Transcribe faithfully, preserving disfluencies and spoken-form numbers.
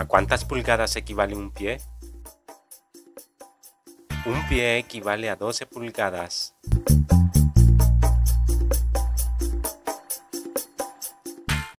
¿A cuántas pulgadas equivale un pie? Un pie equivale a doce pulgadas.